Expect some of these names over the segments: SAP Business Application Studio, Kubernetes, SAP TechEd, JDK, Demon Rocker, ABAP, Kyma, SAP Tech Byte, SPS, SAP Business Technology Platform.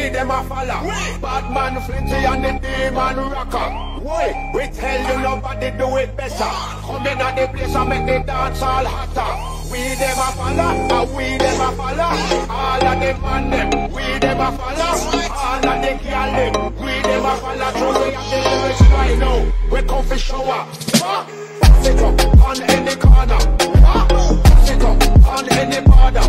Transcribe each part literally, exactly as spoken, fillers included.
we them a follow. Bad man flinty and the demon rocker. Wait, we tell you nobody do it better. Come in at the place and make the dance all hotter. We them a follow, and we them a follow. All of the man them, we them a follow. All of the girl them, we them a follow. So we have the lyrics right now. We come for show up. Pass it up on any corner. Pass it up on any border.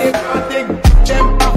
different thing. Them